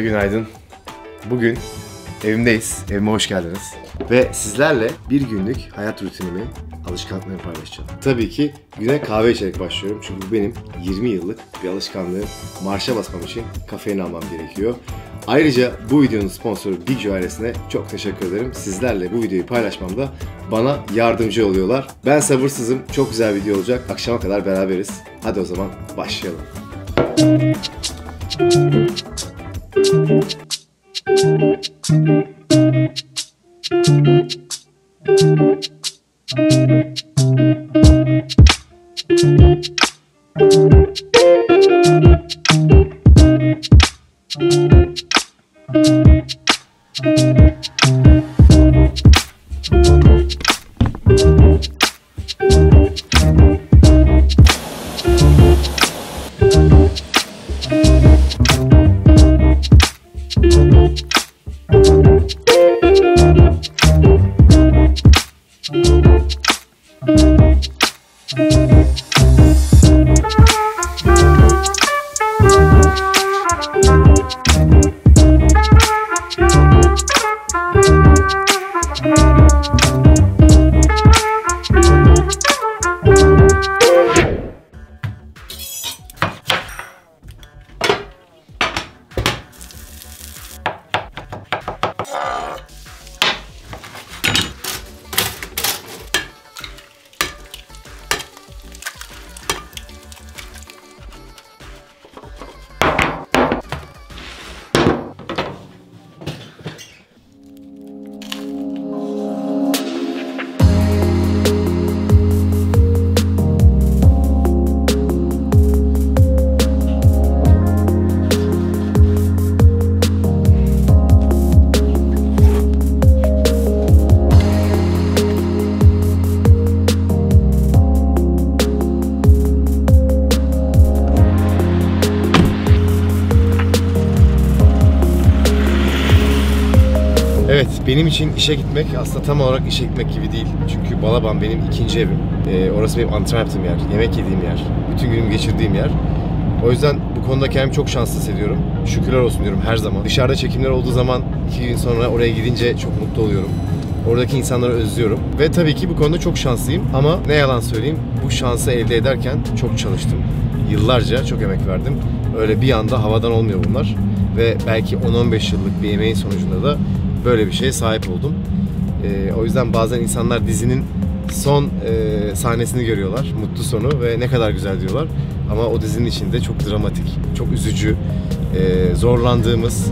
Herkese günaydın. Bugün evimdeyiz. Evime hoş geldiniz. Ve sizlerle bir günlük hayat rutinimi, alışkanlıklarımı paylaşacağım. Tabii ki güne kahve içerek başlıyorum. Çünkü bu benim 20 yıllık bir alışkanlığım. Marşa basmam için kafein almam gerekiyor. Ayrıca bu videonun sponsoru Big Joy ailesine çok teşekkür ederim. Sizlerle bu videoyu paylaşmamda bana yardımcı oluyorlar. Ben sabırsızım. Çok güzel video olacak. Akşama kadar beraberiz. Hadi o zaman başlayalım. Benim için işe gitmek aslında tam olarak işe gitmek gibi değil. Çünkü Balaban benim ikinci evim. Orası benim antrenman yaptığım yer, yemek yediğim yer, bütün günümü geçirdiğim yer. O yüzden bu konuda kendimi çok şanslı hissediyorum. Şükürler olsun diyorum her zaman. Dışarıda çekimler olduğu zaman 2 gün sonra oraya gidince çok mutlu oluyorum. Oradaki insanları özlüyorum. Ve tabii ki bu konuda çok şanslıyım. Ama ne yalan söyleyeyim, bu şansı elde ederken çok çalıştım. Yıllarca çok emek verdim. Öyle bir anda havadan olmuyor bunlar. Ve belki 10-15 yıllık bir emeğin sonucunda da böyle bir şeye sahip oldum. O yüzden bazen insanlar dizinin son sahnesini görüyorlar, mutlu sonu ve ne kadar güzel diyorlar. Ama o dizinin içinde çok dramatik, çok üzücü, zorlandığımız,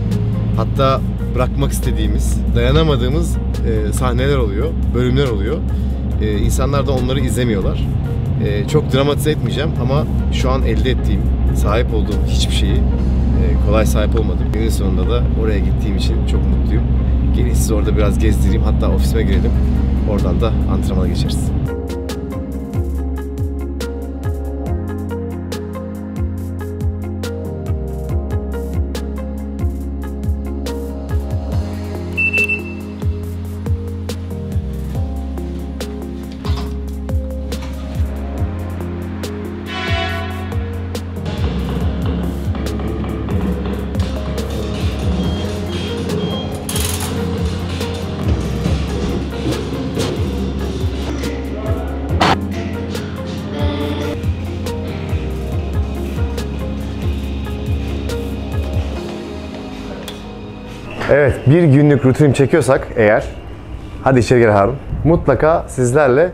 hatta bırakmak istediğimiz, dayanamadığımız sahneler oluyor, bölümler oluyor. İnsanlar da onları izlemiyorlar. Çok dramatize etmeyeceğim ama şu an elde ettiğim, sahip olduğum hiçbir şeyi kolay sahip olmadım. Günün sonunda da oraya gittiğim için çok mutluyum. Gelin sizi orada biraz gezdireyim, hatta ofisime girelim. Oradan da antrenmana geçeriz. Evet, bir günlük rutin çekiyorsak eğer, hadi içeri gel Harun, mutlaka sizlerle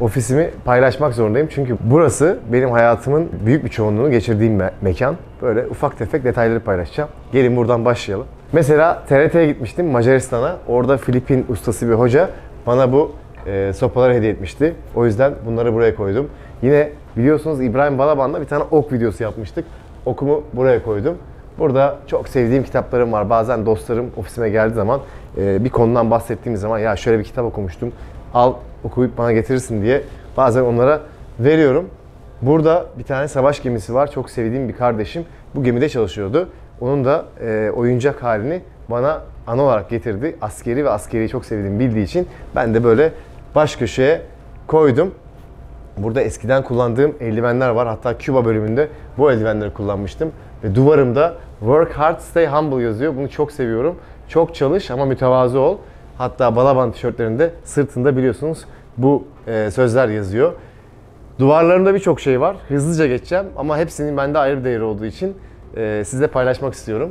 ofisimi paylaşmak zorundayım. Çünkü burası benim hayatımın büyük bir çoğunluğunu geçirdiğim mekan. Böyle ufak tefek detayları paylaşacağım. Gelin buradan başlayalım. Mesela TRT'ye gitmiştim Macaristan'a. Orada Filipin ustası bir hoca bana bu sopaları hediye etmişti. O yüzden bunları buraya koydum. Yine biliyorsunuz İbrahim Balaban'la bir tane ok videosu yapmıştık. Okumu buraya koydum. Burada çok sevdiğim kitaplarım var. Bazen dostlarım ofisime geldiği zaman bir konudan bahsettiğim zaman ya şöyle bir kitap okumuştum, al okuyup bana getirirsin diye bazen onlara veriyorum. Burada bir tane savaş gemisi var. Çok sevdiğim bir kardeşim bu gemide çalışıyordu. Onun da oyuncak halini bana ana olarak getirdi. Askeri ve askeriyi çok sevdiğimi bildiği için ben de böyle baş köşeye koydum. Burada eskiden kullandığım eldivenler var. Hatta Küba bölümünde bu eldivenleri kullanmıştım. Ve duvarımda Work hard, stay humble yazıyor. Bunu çok seviyorum. Çok çalış ama mütevazı ol. Hatta Balaban tişörtlerinde sırtında biliyorsunuz bu sözler yazıyor. Duvarlarımda birçok şey var. Hızlıca geçeceğim ama hepsinin bende ayrı bir değeri olduğu için size paylaşmak istiyorum.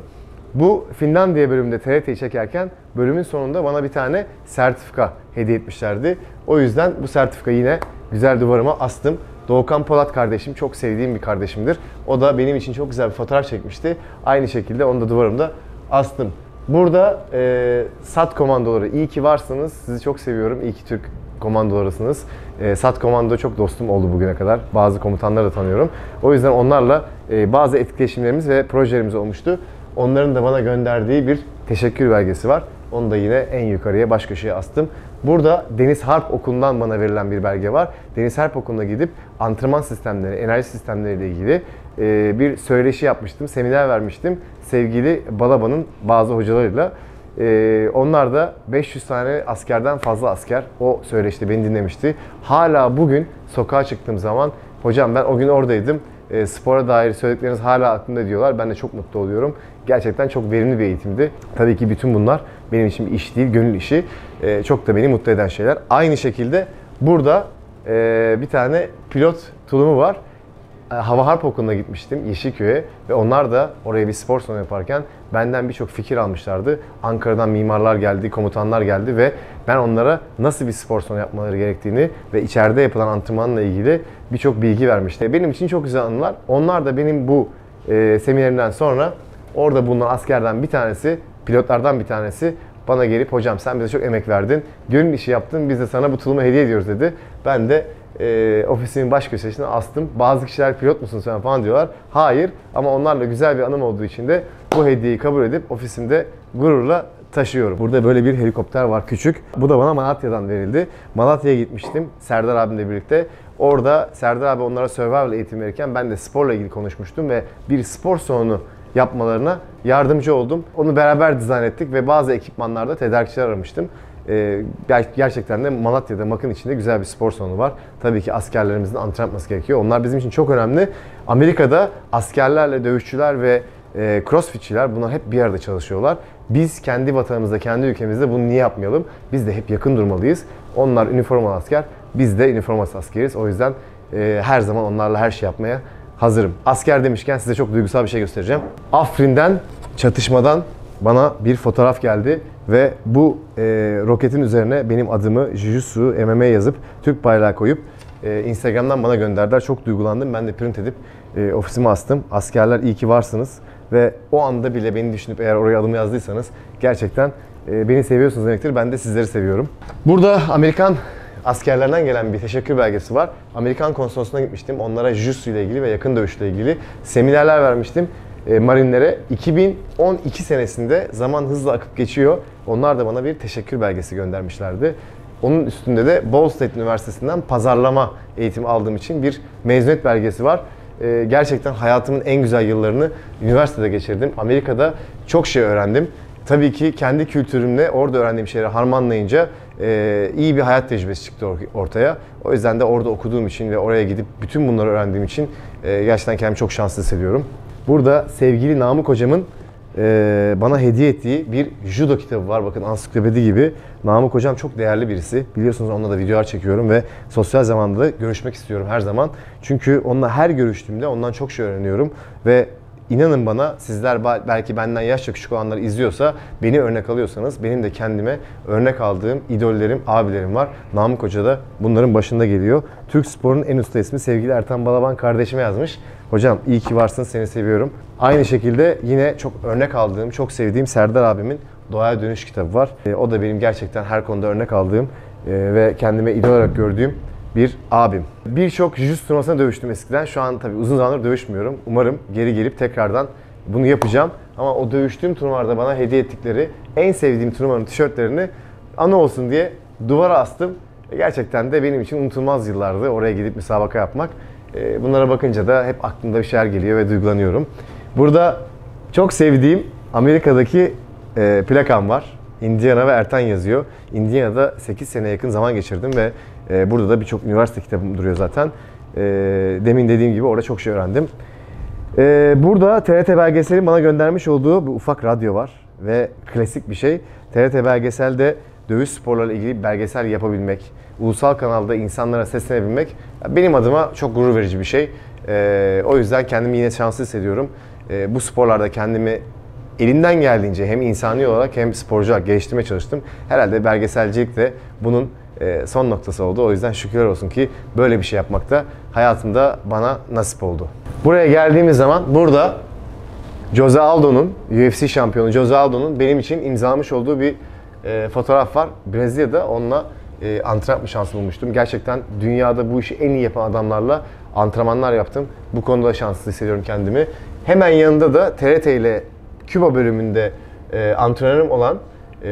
Bu Finlandiya bölümünde TRT'yi çekerken bölümün sonunda bana bir tane sertifika hediye etmişlerdi. O yüzden bu sertifikayı yine güzel duvarıma astım. Doğukan Polat kardeşim çok sevdiğim bir kardeşimdir. O da benim için çok güzel bir fotoğraf çekmişti. Aynı şekilde onu da duvarımda astım. Burada SAT komandoları, iyi ki varsınız. Sizi çok seviyorum. İyi ki Türk komandolarısınız. SAT komando çok dostum oldu bugüne kadar. Bazı komutanları da tanıyorum. O yüzden onlarla bazı etkileşimlerimiz ve projelerimiz olmuştu. Onların da bana gönderdiği bir teşekkür belgesi var. Onu da yine en yukarıya, baş köşeye astım. Burada Deniz Harp Okulu'ndan bana verilen bir belge var. Deniz Harp Okulu'na gidip antrenman sistemleri, enerji sistemleriyle ilgili bir söyleşi yapmıştım, seminer vermiştim sevgili Balaban'ın bazı hocalarıyla. Onlar da 500 tane askerden fazla asker o söyleşte beni dinlemişti. Hala bugün sokağa çıktığım zaman, hocam ben o gün oradaydım, spora dair söyledikleriniz hala aklımda diyorlar. Ben de çok mutlu oluyorum. Gerçekten çok verimli bir eğitimdi. Tabii ki bütün bunlar benim için bir iş değil, gönül işi. Çok da beni mutlu eden şeyler. Aynı şekilde burada bir tane pilot tulumu var. Hava Harp Okulu'na gitmiştim Yeşilköy'e ve onlar da oraya bir spor salonu yaparken benden birçok fikir almışlardı. Ankara'dan mimarlar geldi, komutanlar geldi ve ben onlara nasıl bir spor salonu yapmaları gerektiğini ve içeride yapılan antrenmanla ilgili birçok bilgi vermişti. Benim için çok güzel anılar. Onlar da benim bu seminerimden sonra orada bulunan askerden bir tanesi, pilotlardan bir tanesi bana gelip hocam sen bize çok emek verdin, gönül işi yaptın, biz de sana bu tulumu hediye ediyoruz dedi. Ben de ofisimin baş köşesine astım. Bazı kişiler pilot musun sen falan diyorlar. Hayır ama onlarla güzel bir anım olduğu için de bu hediyeyi kabul edip ofisimde gururla taşıyorum. Burada böyle bir helikopter var, küçük. Bu da bana Malatya'dan verildi. Malatya'ya gitmiştim Serdar abimle birlikte. Orada Serdar abi onlara survival eğitim verirken ben de sporla ilgili konuşmuştum ve bir spor salonu yapmalarına yardımcı oldum. Onu beraber dizayn ettik ve bazı ekipmanlarda tedarikçiler aramıştım. Gerçekten de Malatya'da MAK'ın içinde güzel bir spor salonu var. Tabii ki askerlerimizin antrenman yapması gerekiyor. Onlar bizim için çok önemli. Amerika'da askerlerle dövüşçüler ve crossfitçiler bunlar hep bir arada çalışıyorlar. Biz kendi vatanımızda, kendi ülkemizde bunu niye yapmayalım? Biz de hep yakın durmalıyız. Onlar üniformalı asker, biz de üniformasız askeriz. O yüzden her zaman onlarla her şey yapmaya hazırım. Asker demişken size çok duygusal bir şey göstereceğim. Afrin'den, çatışmadan bana bir fotoğraf geldi ve bu roketin üzerine benim adımı Jiu-Jitsu MMA yazıp Türk bayrağı koyup Instagram'dan bana gönderdiler. Çok duygulandım. Ben de print edip ofisime astım. Askerler iyi ki varsınız ve o anda bile beni düşünüp eğer oraya adımı yazdıysanız gerçekten beni seviyorsunuz demektir. Ben de sizleri seviyorum. Burada Amerikan askerlerden gelen bir teşekkür belgesi var. Amerikan konsolosluğuna gitmiştim. Onlara Jiu-Jitsu ile ilgili ve yakın dövüşle ilgili seminerler vermiştim. Marinlere 2012 senesinde, zaman hızla akıp geçiyor. Onlar da bana bir teşekkür belgesi göndermişlerdi. Onun üstünde de Ball State Üniversitesi'nden pazarlama eğitimi aldığım için bir mezuniyet belgesi var. Gerçekten hayatımın en güzel yıllarını üniversitede geçirdim. Amerika'da çok şey öğrendim. Tabii ki kendi kültürümle orada öğrendiğim şeyleri harmanlayınca iyi bir hayat tecrübesi çıktı ortaya. O yüzden de orada okuduğum için ve oraya gidip bütün bunları öğrendiğim için gerçekten kendimi çok şanslı hissediyorum. Burada sevgili Namık hocamın bana hediye ettiği bir judo kitabı var. Bakın ansiklopedi gibi. Namık hocam çok değerli birisi. Biliyorsunuz onunla da videolar çekiyorum ve sosyal zamanda da görüşmek istiyorum her zaman. Çünkü onunla her görüştüğümde ondan çok şey öğreniyorum ve İnanın bana, sizler belki benden yaşça küçük olanları izliyorsa, beni örnek alıyorsanız, benim de kendime örnek aldığım idollerim, abilerim var. Namık Hoca da bunların başında geliyor. Türk sporunun en usta ismi sevgili Ertan Balaban kardeşime yazmış. Hocam iyi ki varsın, seni seviyorum. Aynı şekilde yine çok örnek aldığım, çok sevdiğim Serdar abimin Doğaya Dönüş kitabı var. O da benim gerçekten her konuda örnek aldığım ve kendime idol olarak gördüğüm bir abim. Birçok jiu-jitsu turnuvasına dövüştüm eskiden. Şu an tabii uzun zamandır dövüşmüyorum. Umarım geri gelip tekrardan bunu yapacağım. Ama o dövüştüğüm turnuvalarda bana hediye ettikleri en sevdiğim turnuvanın tişörtlerini anı olsun diye duvara astım. Gerçekten de benim için unutulmaz yıllardı oraya gidip müsabaka yapmak. Bunlara bakınca da hep aklımda bir şeyler geliyor ve duygulanıyorum. Burada çok sevdiğim Amerika'daki plakam var. Indiana ve Ertan yazıyor. Indiana'da 8 sene yakın zaman geçirdim ve burada da birçok üniversite kitabım duruyor zaten. Demin dediğim gibi orada çok şey öğrendim. Burada TRT Belgesel'in bana göndermiş olduğu bir ufak radyo var ve klasik bir şey. TRT Belgesel'de dövüş sporlarıyla ilgili belgesel yapabilmek, ulusal kanalda insanlara seslenebilmek benim adıma çok gurur verici bir şey. O yüzden kendimi yine şanslı hissediyorum. Bu sporlarda kendimi elimden geldiğince hem insani olarak hem sporcu olarak geliştirmeye çalıştım. Herhalde belgeselcilik de bunun son noktası oldu. O yüzden şükürler olsun ki böyle bir şey yapmak da hayatımda bana nasip oldu. Buraya geldiğimiz zaman burada Jose Aldo'nun, UFC şampiyonu Jose Aldo'nun benim için imzalamış olduğu bir fotoğraf var. Brezilya'da onunla antrenman şansı bulmuştum. Gerçekten dünyada bu işi en iyi yapan adamlarla antrenmanlar yaptım. Bu konuda şanslı hissediyorum kendimi. Hemen yanında da TRT ile Küba bölümünde antrenörüm olan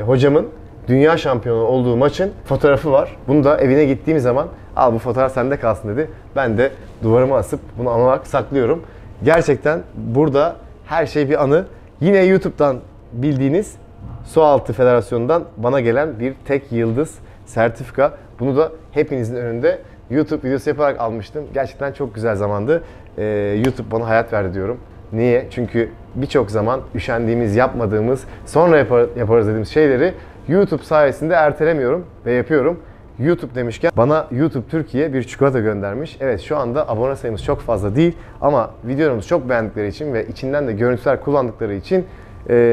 hocamın dünya şampiyonu olduğu maçın fotoğrafı var. Bunu da evine gittiğim zaman "Al bu fotoğraf sende kalsın" dedi. Ben de duvarıma asıp bunu anı olarak saklıyorum. Gerçekten burada her şey bir anı. Yine YouTube'dan bildiğiniz Sualtı Federasyonu'ndan bana gelen bir tek yıldız sertifika. Bunu da hepinizin önünde YouTube videosu yaparak almıştım. Gerçekten çok güzel zamandı. YouTube bana hayat verdi diyorum. Niye? Çünkü birçok zaman üşendiğimiz, yapmadığımız, sonra yaparız dediğimiz şeyleri YouTube sayesinde ertelemiyorum ve yapıyorum. YouTube demişken bana YouTube Türkiye bir çikolata göndermiş. Evet, şu anda abone sayımız çok fazla değil ama videolarımızı çok beğendikleri için ve içinden de görüntüler kullandıkları için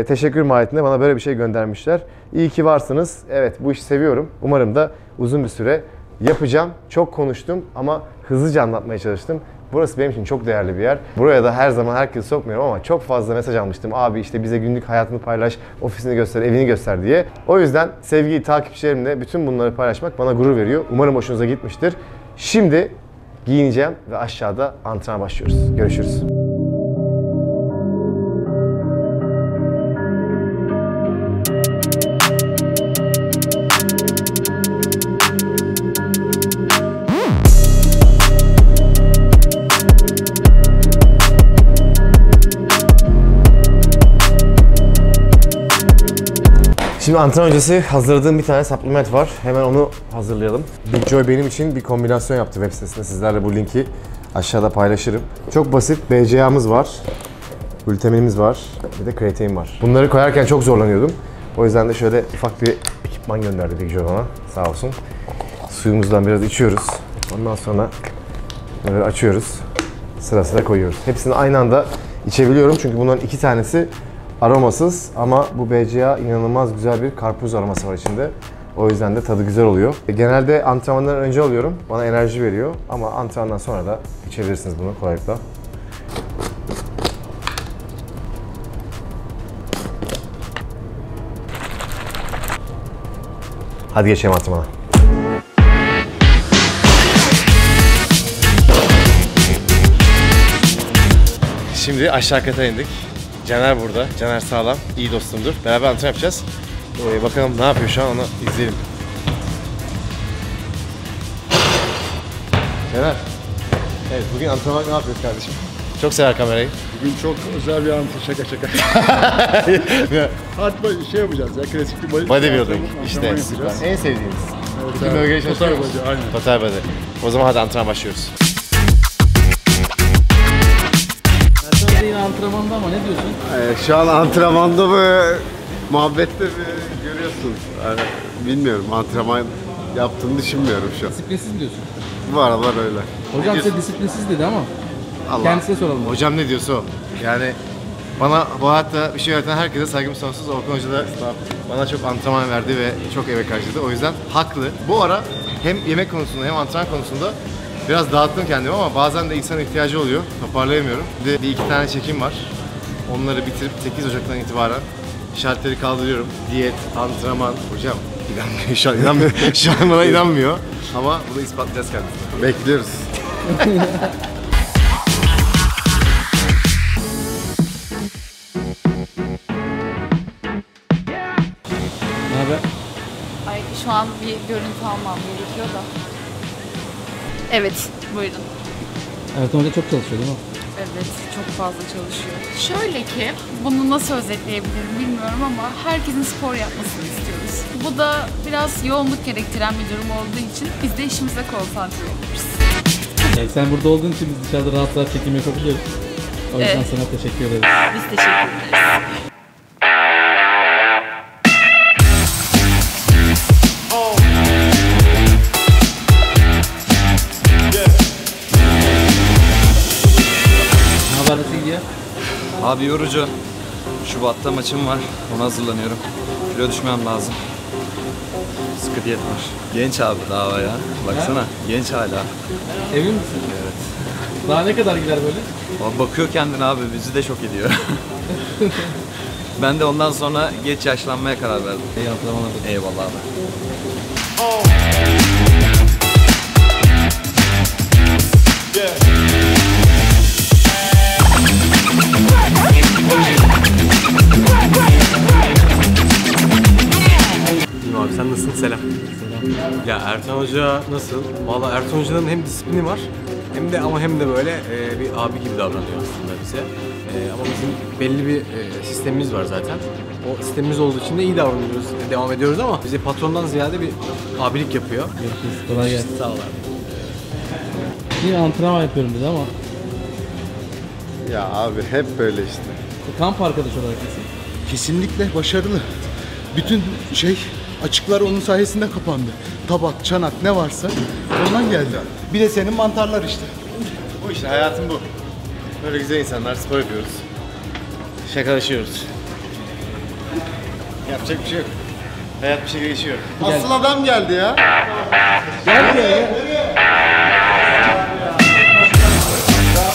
teşekkür mahiyetinde bana böyle bir şey göndermişler. İyi ki varsınız. Evet, bu işi seviyorum. Umarım da uzun bir süre yapacağım. Çok konuştum ama hızlıca anlatmaya çalıştım. Burası benim için çok değerli bir yer. Buraya da her zaman herkesi sokmuyorum ama çok fazla mesaj almıştım. Abi işte bize günlük hayatını paylaş, ofisini göster, evini göster diye. O yüzden sevgili takipçilerimle bütün bunları paylaşmak bana gurur veriyor. Umarım hoşunuza gitmiştir. Şimdi giyineceğim ve aşağıda antrenmana başlıyoruz. Görüşürüz. Şimdi antrenman öncesi hazırladığım bir tane supplement var. Hemen onu hazırlayalım. Big Joy benim için bir kombinasyon yaptı web sitesinde. Sizlerle bu linki aşağıda paylaşırım. Çok basit. BCA'mız var. Glutaminimiz var. Bir de kreatin var. Bunları koyarken çok zorlanıyordum. O yüzden de şöyle ufak bir ekipman gönderdi Big Joy bana. Sağ olsun. Suyumuzdan biraz içiyoruz. Ondan sonra böyle açıyoruz. Sıra sıra koyuyoruz. Hepsini aynı anda içebiliyorum. Çünkü bunların iki tanesi aromasız ama bu BCA inanılmaz güzel bir karpuz aroması var içinde. O yüzden de tadı güzel oluyor. Genelde antrenmandan önce alıyorum. Bana enerji veriyor ama antrenmandan sonra da içebilirsiniz bunu kolaylıkla. Hadi geçelim antrenmana. Şimdi aşağı kata indik. Caner burada. Caner sağlam, iyi dostumdur. Beraber antrenman yapacağız. Bakalım ne yapıyor şu an, onu izleyelim. Caner, evet bugün antrenman ne yapıyoruz kardeşim? Çok sever kamerayı. Bugün çok özel bir antrenman, şaka. Hatta şey yapacağız ya, klasik bir bodybuilding. İşte en sevdiğiniz. Evet, bugün bölgeye çalışıyoruz. Total body, aynen. O zaman hadi antrenman başlıyoruz. Antrenmanda ama ne diyorsun? Şu an antrenmanda mı, muhabbette mi görüyorsun? Yani bilmiyorum, antrenman yaptığını düşünmüyorum şu an. Disiplinsiz diyorsun? Bu aralar öyle. Hocam size disiplinsiz dedi ama Allah. Kendisine soralım. Hocam ne diyorsa o. Yani bana bu hayatta bir şey öğreten herkese saygım sonsuz. Orkun Hoca da bana çok antrenman verdi ve çok emek harcadı. O yüzden haklı. Bu ara hem yemek konusunda hem antrenman konusunda biraz dağıttım kendimi ama bazen de insana ihtiyacı oluyor. Toparlayamıyorum. Bir iki tane çekim var. Onları bitirip 8 Ocak'tan itibaren şartları kaldırıyorum. Diyet, antrenman. Hocam inanmıyor şu an, inanmıyor. Şu an bana inanmıyor. Ama bunu ispatlayacağız kendimize. Bekliyoruz. Ne haber? Ay şu an bir görüntü almam gerekiyor da. Evet, buyurun. Ertan Hoca çok çalışıyor değil mi? Evet, çok fazla çalışıyor. Şöyle ki, bunu nasıl özetleyebilirim bilmiyorum ama herkesin spor yapmasını istiyoruz. Bu da biraz yoğunluk gerektiren bir durum olduğu için biz de işimize konsantre oluruz. Sen burada olduğun için biz dışarıda rahat rahat çekim yapabiliyoruz. O yüzden sana teşekkür ederiz. Biz teşekkür ederiz. Ne haber, nasıl gidiyor? Abi yorucu. Şubat'ta maçım var. Ona hazırlanıyorum. Kilo düşmem lazım. Sıkı diyet var. Genç abi daha ya. Baksana. Ha? Genç hala. Emin misin? Evet. Daha ne kadar gider böyle? Bakıyor kendine abi. Bizi de şok ediyor. Ben de ondan sonra geç yaşlanmaya karar verdim. İyi antrenmanlar. Eyvallah abi. Abi sen nasılsın? Selam. Selam. Ya Ertan Hoca nasıl? Vallahi Ertan Hoca'nın hem disiplini var hem de böyle bir abi gibi davranıyor aslında bize. Ama bizim belli bir sistemimiz var zaten. O sistemimiz olduğu için de iyi davranıyoruz, devam ediyoruz ama bize patrondan ziyade bir abilik yapıyor. Görüşürüz. Kolay gelsin. Sağ ol abi. Yine antrenman yapıyorum biz ama. Ya abi hep böyle işte. Kamp arkadaş olarak kesin. Kesinlikle başarılı. Bütün şey... Açıklar onun sayesinde kapandı. Tabak, çanak ne varsa ondan geldi. Bir de senin mantarlar işte. O işte hayatım bu. Böyle güzel insanlar, spor yapıyoruz. Şakalaşıyoruz. Yapacak bir şey yok. Hayat bir şey geçiyor. Asıl adam geldi ya. Geldi ya.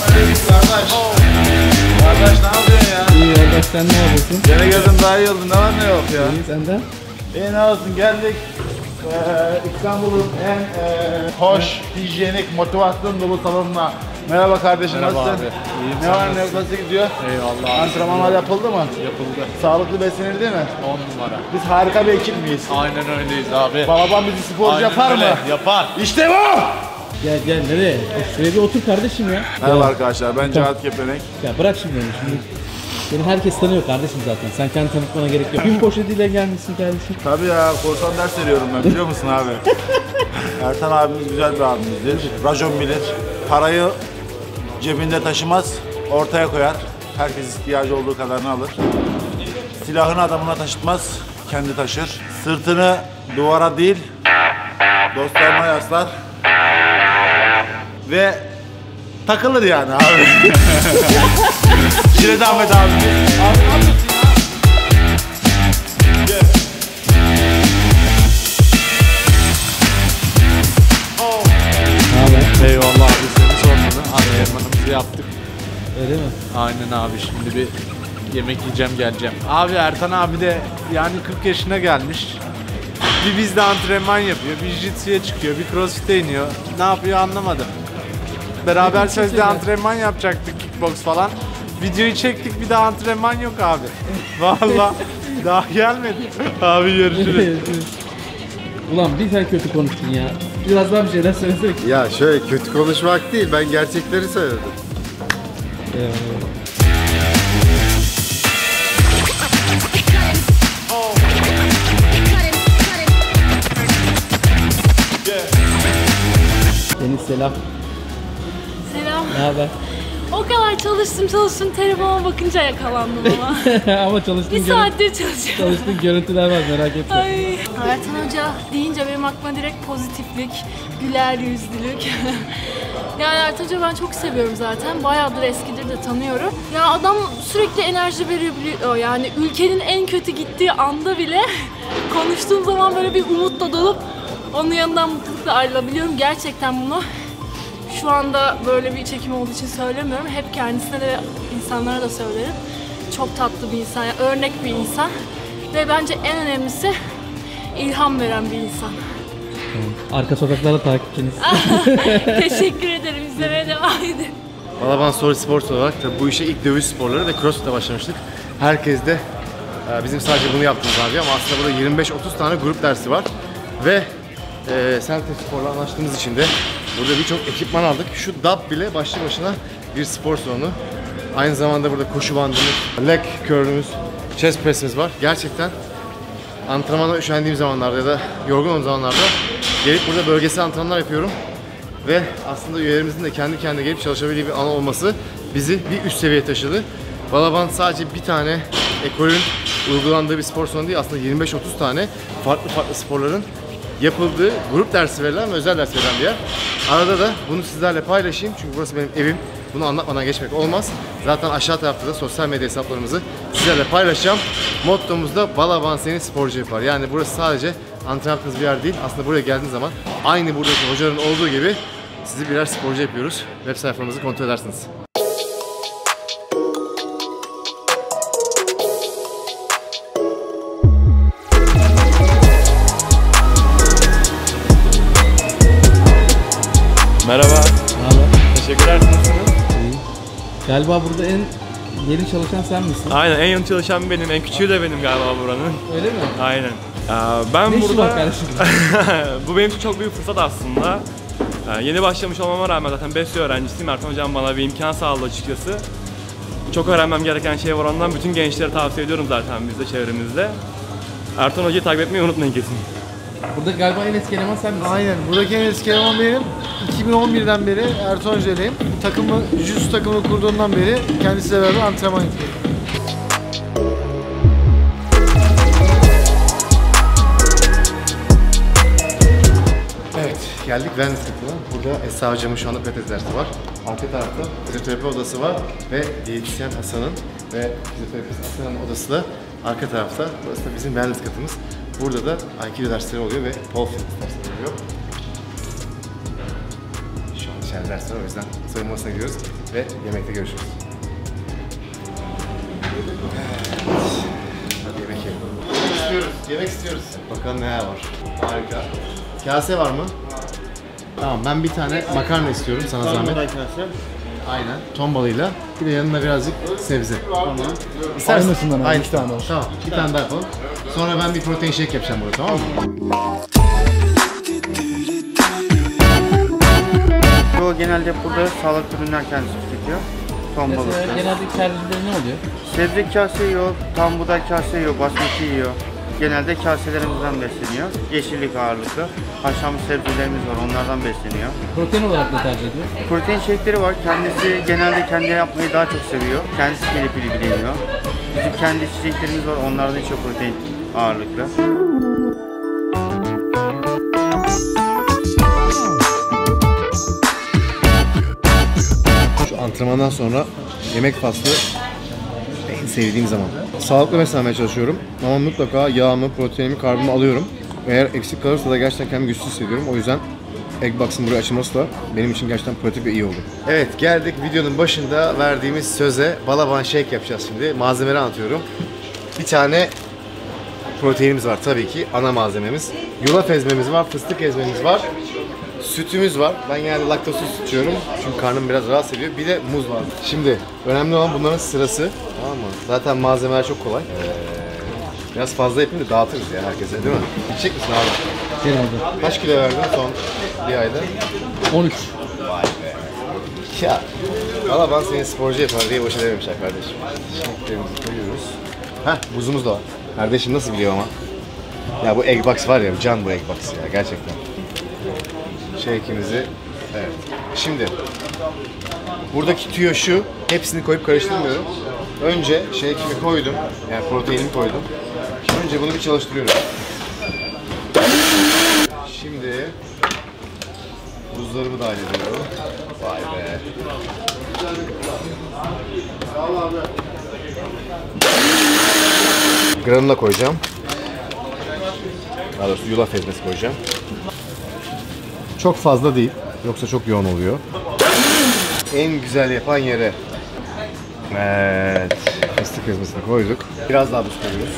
Kardeş. Kardeş ne yapıyorsun ya? İyi kardeş, sen ne yapıyorsun? Gene geldim, daha iyi oldun. Ne var ne yok ya? İyi senden. Ne olsun, geldik İstanbul'un en hoş, hijyenik, motivasyon dolu salonuna. Merhaba kardeşim, merhaba nasılsın? Abi. Ne var ne yok, nasıl gidiyor? Eyvallah. Antrenmanlar yapıldı mı? Yapıldı. Sağlıklı beslenildi mi? 10 numara. Biz harika bir ekip miyiz? Aynen öyleyiz abi. Balaban bizi sporcu yapar mı? Yapar. İşte bu! Gel gel, nereye? Şuraya bir otur kardeşim ya. Merhaba arkadaşlar, ben Cahit Kepenek. Ya bırak şimdi onu. Beni herkes tanıyor kardeşim zaten. Sen kendini tanıtmana gerek yok. Gün poşetiyle gelmişsin kardeşim. Tabii ya, korsan ders veriyorum ben, biliyor musun abi? Ertan abimiz güzel bir abimizdir. Racon bilir. Parayı cebinde taşımaz, ortaya koyar. Herkes ihtiyacı olduğu kadarını alır. Silahını adamına taşıtmaz, kendi taşır. Sırtını duvara değil, dostlarına yaslar. Ve takılır yani abi. Şile Davut abi. Abi. Eyvallah abi, seni sormadı. Antrenmanımızı yaptık. Öyle mi? Aynen abi, şimdi bir yemek yiyeceğim, geleceğim. Abi Ertan abi de yani 40 yaşına gelmiş. Bir bizde antrenman yapıyor, bir jitsuya çıkıyor, bir crossfit'e iniyor. Ne yapıyor anlamadım. Beraber sözde antrenman yapacaktık, kickbox falan. Videoyu çektik, bir daha antrenman yok abi. Vallahi daha gelmedi. Abi görüşürüz. Ulan bir sen kötü konuştun ya. Biraz daha bir şeyler söylesek. Ya şöyle kötü konuşmak değil, ben gerçekleri söyledim. Deniz selam. Selam. Ne haber? O kadar çalıştım telefona bakınca yakalandım ama. Ama çalıştım. Bir saattir çalışıyorum. Çalıştım, görüntüler var, merak etme. Ay. Ertan Hoca deyince benim aklıma direkt pozitiflik, güler yüzlülük. Yani Ertan Hoca ben çok seviyorum zaten. Bayağıdır, eskidir de tanıyorum. Ya adam sürekli enerji veriyor. Yani ülkenin en kötü gittiği anda bile konuştuğum zaman böyle bir umutla dolup onun yanından mutlulukla ayrılabiliyorum. Gerçekten bunu. Şu anda böyle bir çekim olduğu için söylemiyorum. Hep kendisine de, insanlara da söylerim. Çok tatlı bir insan, yani örnek bir insan. Ve bence en önemlisi ilham veren bir insan. Arka sokaklarla takipçiniz. Teşekkür ederim. İzlemeye devam edin. Balaban Solid Sports olarak da bu işe ilk dövüş sporları ve crossfit'e başlamıştık. Herkes de bizim sadece bunu yaptığımız abi ama aslında burada 25-30 tane grup dersi var. Ve Selfie Spor'la anlaştığımız için de burada birçok ekipman aldık. Şu dab bile başlı başına bir spor salonu. Aynı zamanda burada koşu bandımız, leg curl'ümüz, chest press'imiz var. Gerçekten antrenmana üşendiğim zamanlarda ya da yorgun olduğum zamanlarda gelip burada bölgesel antrenmanlar yapıyorum. Ve aslında üyelerimizin de kendi kendine gelip çalışabildiği bir alan olması bizi bir üst seviye taşıdı. Balaban sadece bir tane ekolün uygulandığı bir spor salonu değil, aslında 25-30 tane farklı sporların yapıldığı, grup dersi verilen ve özel ders verilen bir yer. Arada da bunu sizlerle paylaşayım çünkü burası benim evim. Bunu anlatmadan geçmek olmaz. Zaten aşağı tarafta da sosyal medya hesaplarımızı sizlerle paylaşacağım. Mottomuz da Balaban seni sporcu yapar. Yani burası sadece antrenman yaptığınız bir yer değil. Aslında buraya geldiğiniz zaman aynı buradaki hocaların olduğu gibi sizi birer sporcu yapıyoruz. Web sayfamızı kontrol edersiniz. Merhaba. Merhaba. Teşekkürler. Galiba burada en yeni çalışan sen misin? Aynen, en yeni çalışan benim, en küçüğü de benim galiba buranın. Öyle mi? Aynen. Ben ne burada... kardeşim? Bu benim için çok büyük fırsat aslında. Yeni başlamış olmama rağmen zaten BESYO öğrencisiyim. Ertan hocam bana bir imkan sağladı açıkçası. Çok öğrenmem gereken şey var, ondan bütün gençlere tavsiye ediyorum zaten bizde, çevremizde. Ertan hocayı takip etmeyi unutmayın kesin. Burada galiba en eski eleman sen misin? Aynen, buradaki en eski eleman benim. 2011'den beri Ertan Hoca'yleyim. Takımı, jiu-jitsu takımını kurduğundan beri kendisiyle beraber antrenman yapıyorum. Evet, geldik wellness kısmına. Burada Esra Hocam'ın şu anda pilates dersi var. Arka tarafta fizyoterapi odası var ve diyetisyen Hasan'ın ve fizyoterapist Hasan'ın odası da arka tarafta. Burası da bizim wellness katımız. Burada da Aikido dersleri oluyor ve pole fitness dersleri oluyor. Şu an içeride dersler var, o yüzden soyunma odasına gidiyoruz ve yemekte görüşürüz. Hadi yemek yiyelim. Yemek istiyoruz. Bakalım neler var. Harika. Kase var mı? Tamam, ben bir tane makarna istiyorum sana zahmet. Aynen, ton balığıyla. Bir de yanına birazcık sebze. Tamam. Aynısından abi, iki tane olsun. Tamam, bir tane daha yapalım. Sonra ben bir protein shake yapacağım burada, tamam mı? Bu genelde burada sağlıklı ürünler kendisi tüketiyor. Ton balığı. Genelde içerikleri ne oluyor? Sebze kase yiyor, tam buğday kase yiyor, basmati yiyor. Genelde kaselerimizden besleniyor. Yeşillik ağırlıklı. Haşlanmış sebzelerimiz var, onlardan besleniyor. Protein olarak da tercih ediyor. Protein shake'leri var. Kendisi genelde kendi yapmayı daha çok seviyor. Kendisi gelip ilgileniyor. Bizim kendi içeceklerimiz var, onlardan çok protein ağırlıklı. Şu antrenmandan sonra yemek faslı en sevdiğim zaman. Sağlıklı beslenmeye çalışıyorum ama mutlaka yağımı, proteinimi, karbımı alıyorum. Eğer eksik kalırsa da gerçekten kendimi güçsüz hissediyorum. O yüzden Eggbox'ın buraya açılması da benim için gerçekten pratik ve iyi oldu. Evet, geldik videonun başında verdiğimiz söze. Balaban Shake yapacağız şimdi. Malzemeleri anlatıyorum. Bir tane proteinimiz var tabii ki, ana malzememiz. Yulaf ezmemiz var, fıstık ezmemiz var. Sütümüz var. Ben genelde laktozsuz süt içiyorum çünkü karnım biraz rahatsız ediyor. Bir de muz var. Şimdi önemli olan bunların sırası. Tamam mı? Zaten malzemeler çok kolay. Biraz fazla yapayım da dağıtırız ya herkese, değil mi? İçecek misin abi? Genelde. Kaç kilo verdin son bir ayda? 13. Vay be. Ya. Balaban seni sporcu yapar diye boşa dememişler kardeşim. Şoklarımızı koyuyoruz. Heh, buzumuz da var. Kardeşim nasıl biliyor ama? Ya bu Eggbox var ya, can bu Eggbox ya gerçekten. Shake'imizi, evet. Şimdi buradaki tüyo şu, hepsini koyup karıştırmıyorum. Önce shake'imi koydum, yani proteinimi koydum. Önce bunu bir çalıştırıyorum. Şimdi buzlarımı dahil ediyorum. Vay be. Granula koyacağım. Daha doğrusu yulaf ezmesi koyacağım. Çok fazla değil, yoksa çok yoğun oluyor. En güzel yapan yere, evet, fıstık ezmesini koyduk. Biraz daha buz koyuyoruz.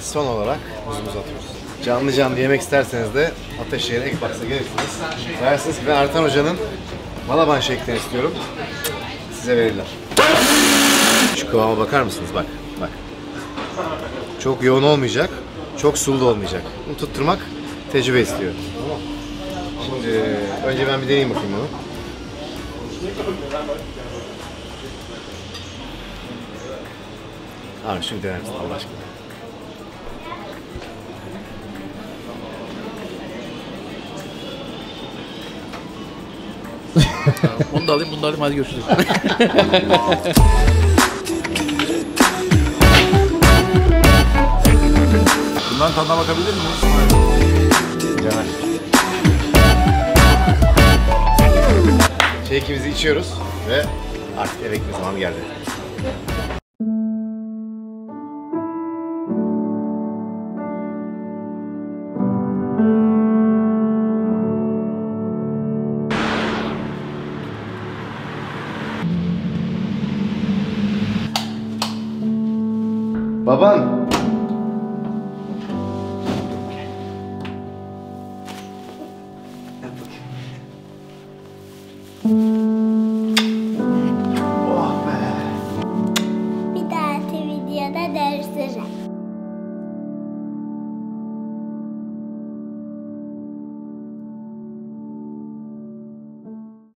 Son olarak buzumuzu atıyoruz. Canlı yemek isterseniz de Ateşehir Eggbox'a gelirsiniz. Dersiniz ki ben Ertan Hoca'nın Balaban Shake'ten istiyorum. Size verirler. Şu kıvama bakar mısınız? Bak, bak. Çok yoğun olmayacak, çok sulu da olmayacak. Bunu tutturmak tecrübe istiyor. Tamam. Şimdi önce ben bir deneyeyim bakayım bunu. Abi şunu dener misin Allah aşkına? Onu da alayım, bunu da alayım. Hadi görüşürüz. Bundan tadına bakabilir miyiz? Caner. Shake'imizi içiyoruz ve artık eve gitme zamanı geldi. Baban!